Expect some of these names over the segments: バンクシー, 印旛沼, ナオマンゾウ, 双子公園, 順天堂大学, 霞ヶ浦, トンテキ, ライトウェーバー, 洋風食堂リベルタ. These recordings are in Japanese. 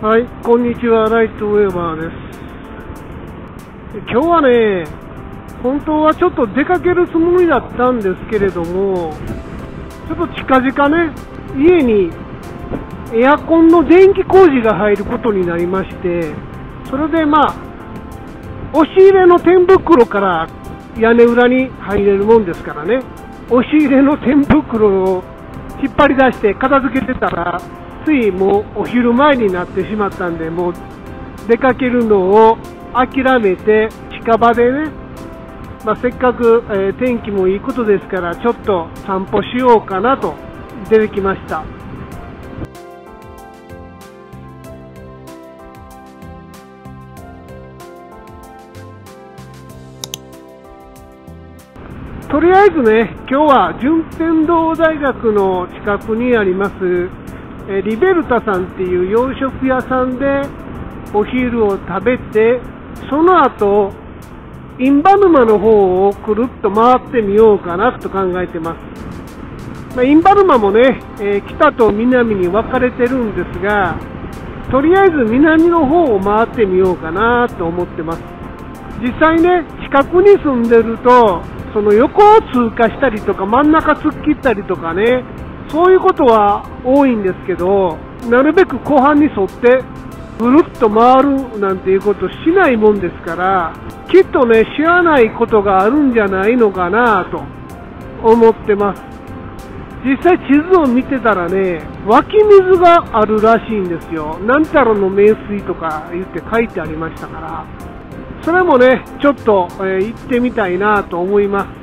はい、こんにちは、ライトウェーバーです。今日はね、本当はちょっと出かけるつもりだったんですけれども、ちょっと近々ね、家にエアコンの電気工事が入ることになりまして、それでまあ、押し入れの天袋から屋根裏に入れるもんですからね、押し入れの天袋を引っ張り出して片付けてたら、ついもうお昼前になってしまったんで、もう出かけるのを諦めて、近場でね、まあ、せっかく、天気もいいことですから、ちょっと散歩しようかなと出てきました。とりあえずね、今日は順天堂大学の近くにありますリベルタさんっていう洋食屋さんでお昼を食べて、その後印旛沼の方をくるっと回ってみようかなと考えてます。まあ、印旛沼もね、北と南に分かれてるんですが、とりあえず南の方を回ってみようかなと思ってます。実際ね、近くに住んでるとその横を通過したりとか真ん中突っ切ったりとかね、そういうことは多いんですけど、なるべく湖畔に沿ってぐるっと回るなんていうことしないもんですから、きっとね、知らないことがあるんじゃないのかなと思ってます。実際地図を見てたらね、湧き水があるらしいんですよ。なんたらの名水とか言って書いてありましたから、それもね、ちょっと、行ってみたいなと思います。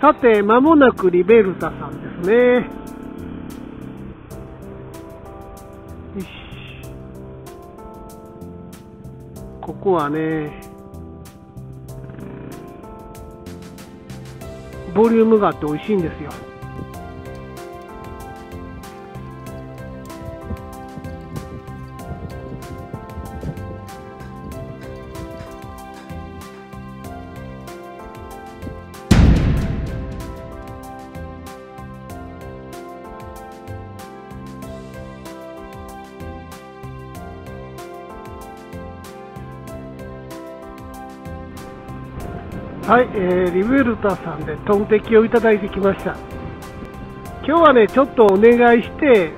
さて、まもなくリベルタさんですね。よし。ここはね、ボリュームがあって美味しいんですよ。はい、リベルタさんでトンテキをいただいてきました。今日はね、ちょっとお願いして、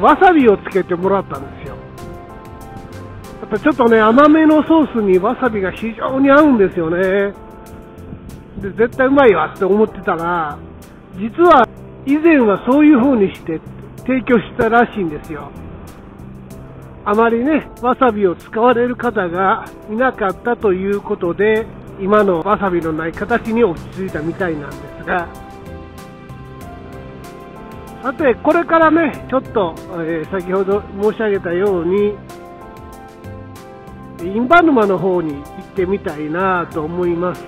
わさびをつけてもらったんですよ。やっぱちょっとね、甘めのソースにわさびが非常に合うんですよね。で、絶対うまいわって思ってたら、実は以前はそういう風にして提供したらしいんですよ。あまりね、わさびを使われる方がいなかったということで、今のわさびのない形に落ち着いたみたいなんですが、さて、これからね、ちょっと、先ほど申し上げたように印旛沼の方に行ってみたいなと思います。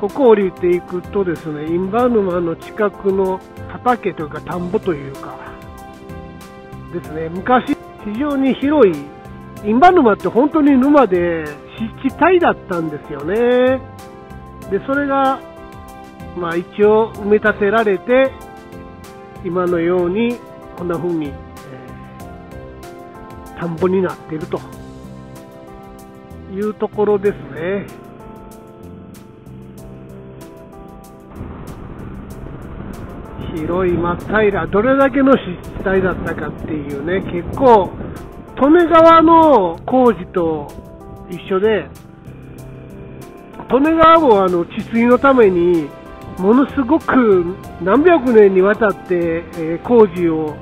ここを降りていくとですね、印旛沼の近くの畑というか田んぼというかですね、昔非常に広い印旛沼って本当に沼で湿地帯だったんですよね。で、それが、まあ、一応埋め立てられて、今のようにこんな風に、田んぼになっているというところですね。広い真っ平ら、どれだけの湿地帯だったかっていうね、結構利根川の工事と一緒で、利根川も治水のためにものすごく何百年にわたって、工事を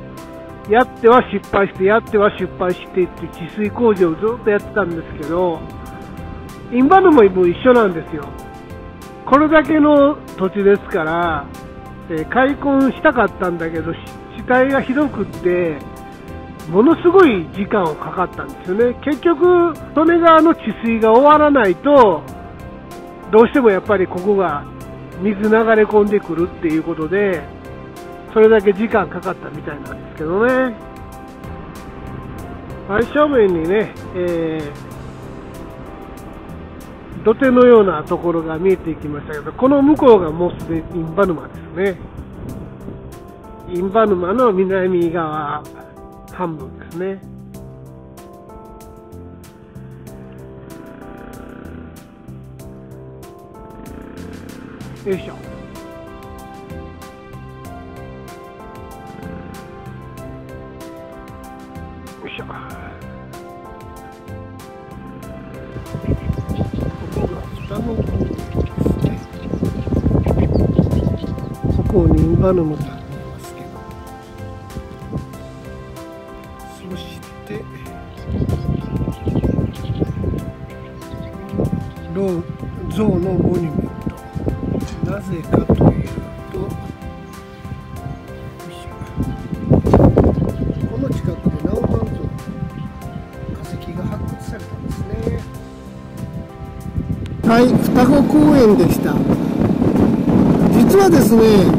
やっては失敗して、やっては失敗してって治水工事をずっとやってたんですけど、印旛沼も一緒なんですよ。これだけの土地ですから開墾したかったんだけど、湿地帯がひどくってものすごい時間をかかったんですよね。結局利根川の治水が終わらないと、どうしてもやっぱりここが水流れ込んでくるっていうことで、それだけ時間かかったみたいなんですけどね。真正面にね、土手のようなところが見えていきましたけど、この向こうがもうすでに印旛沼ですね。印旛沼の南側半分ですね。よいしょ。よいしょ。ここに印旛沼がありますけど、そして象のモニュメント、なぜかというと、この近くでナオマンゾウの化石が発掘されたんですね。はい、双子公園でした。実はですね、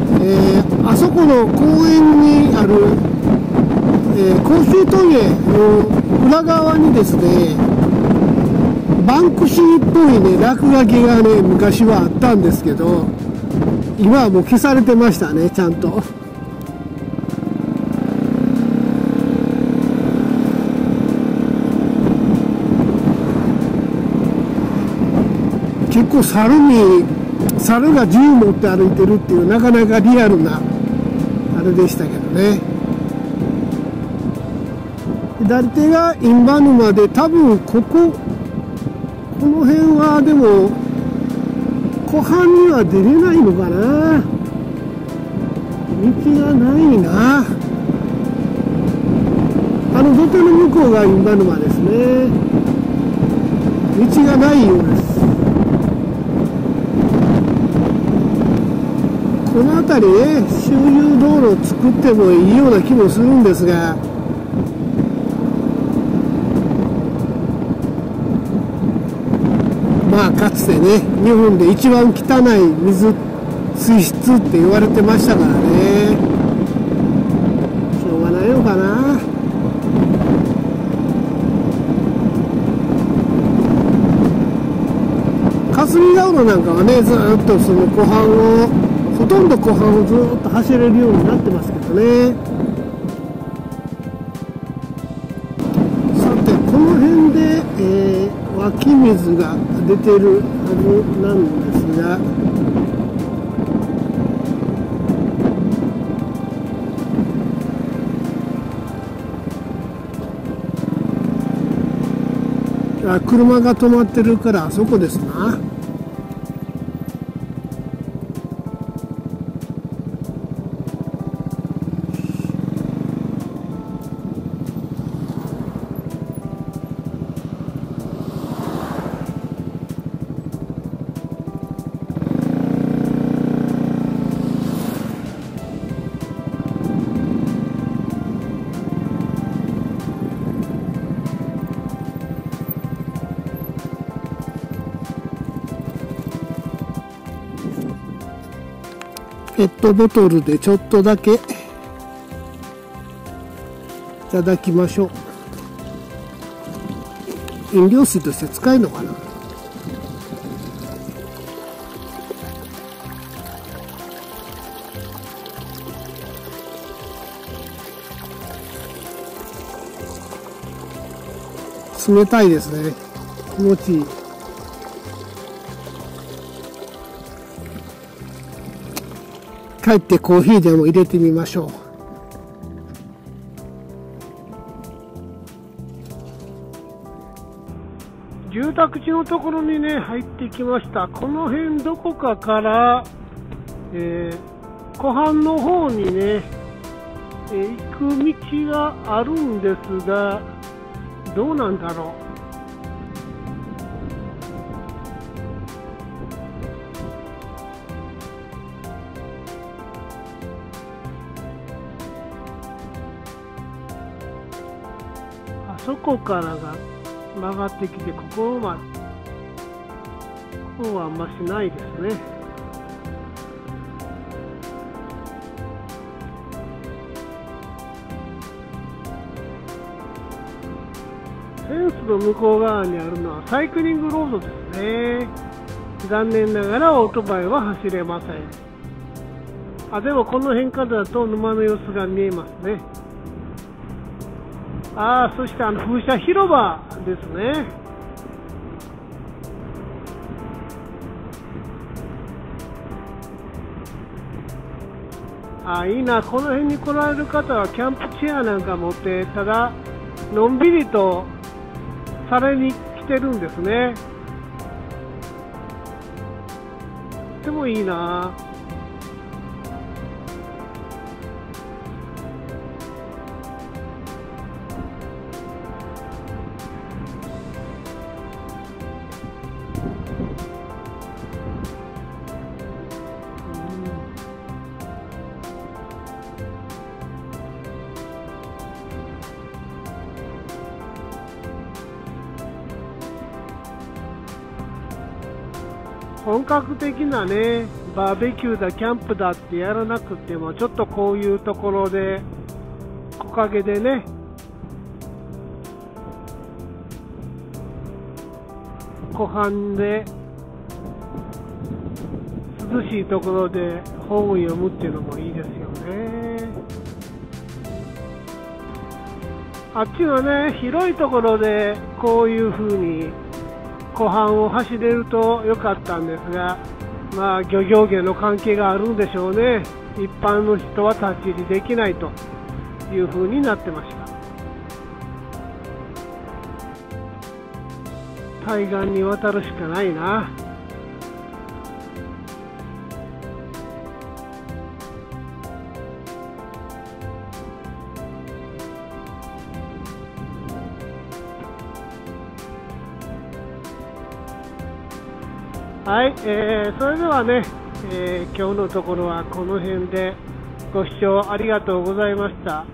あそこの公園にある、公衆トイレの裏側にですね、バンクシーっぽいね、落書きがね、昔はあったんですけど、今はもう消されてましたね、ちゃんと。結構猿が銃持って歩いてるっていう、なかなかリアルなあれでしたけどね。左手が印旛沼で、多分この辺はでも湖畔には出れないのかな、道がないな。あの土手の向こうが印旛沼ですね。道がないようです。この辺りね、周遊道路を作ってもいいような気もするんですが、まあかつてね、日本で一番汚い水質って言われてましたからね、しょうがないのかな。霞ヶ浦なんかはね、ずっとその湖畔をほとんど湖畔をずーっと走れるようになってますけどね。さて、この辺で、湧き水が出てるはずなんですが、あ、車が止まってるからあそこですな。ペットボトルでちょっとだけいただきましょう。飲料水として使えるのかな。冷たいですね。気持ちいい。帰ってコーヒーでも入れてみましょう。住宅地のところにね、入ってきました。この辺どこかから、湖畔の方にね、行く道があるんですが、どうなんだろう。そこからが曲がってきて、ここはあんましないですね。フェンスの向こう側にあるのはサイクリングロードですね。残念ながらオートバイは走れません。あ、でもこの辺からだと沼の様子が見えますね。ああ、そして風車広場ですね。ああ、いいな。この辺に来られる方はキャンプチェアなんか持ってただのんびりとされに来てるんですね。でもいいな。本格的なね、バーベキューだキャンプだってやらなくても、ちょっとこういうところで木陰でね、湖畔で涼しいところで本を読むっていうのもいいですよね。あっちのね、広いところでこういう風に湖畔を走れると良かったんですが、まあ、漁業権の関係があるんでしょうね。一般の人は立ち入りできないというふうになってました。対岸に渡るしかないな。はい、それではね、今日のところはこの辺でご視聴ありがとうございました。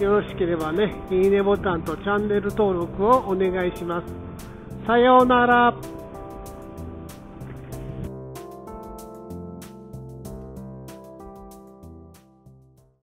よろしければね、いいねボタンとチャンネル登録をお願いします。さようなら。